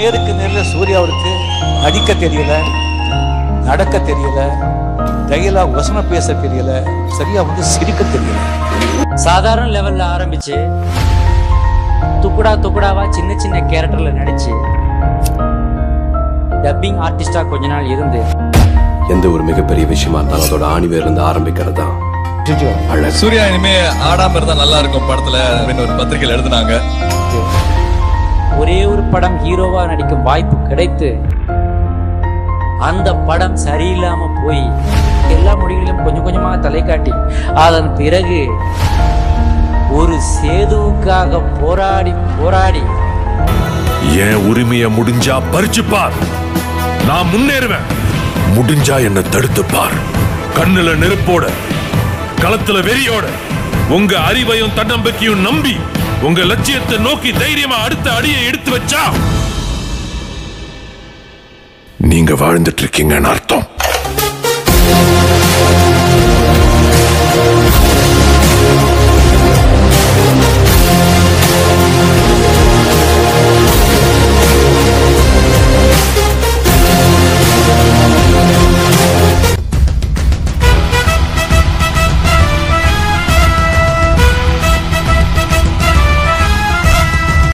நேருக்கு நேர்ல சூர்யாவுக்கு நடிக்க தெரியல, நடக்க தெரியல, தையலா வசனம் பேச தெரியல, சரியா வந்து சிரிக்க தெரியல. சாதாரண லெவல்ல ஆரம்பிச்சு துக்குடா துக்குடாவா சின்ன சின்ன கேரக்டர்ல நடிச்சு டப்பிங் ஆர்டிஸ்டா கொஞ்ச நாள் இருந்து எந்த ஒரு மிகப்பெரிய விஷயமா இருந்தாலும் அதோட ஆணிவேர்ல இருந்து ஆரம்பிக்கிறது தான். சூர்யா இனிமே ஆடாம இருந்தா நல்லா இருக்கும் படத்துல அப்படின்னு ஒரு பத்திரிகையில் எழுதினாங்க. ஒரே ஒரு படம் ஹீரோவா நடிக்கும் வாய்ப்பு கிடைத்து அந்த படம் சரியில்லாம போய் எல்லா மொழிகளிலும் கொஞ்சம் கொஞ்சமாக தலை காட்டி அதன் பிறகு ஒரு சேதுவுக்காக போராடி போராடி என் உரிமையை முடிஞ்சா பறிச்சுப்பார், நான் முன்னேறுவேன், முடிஞ்சா என்னை தடுத்துப்பார், கண்ணுல நெருப்போட களத்துல வெறியோட உங்க அறிவையும் தன்னம்பிக்கையும் நம்பி உங்க லட்சியத்தை நோக்கி தைரியமா அடுத்த அடியை எடுத்து வச்சா நீங்க வாழ்ந்துட்டு இருக்கீங்கன்னு அர்த்தம்.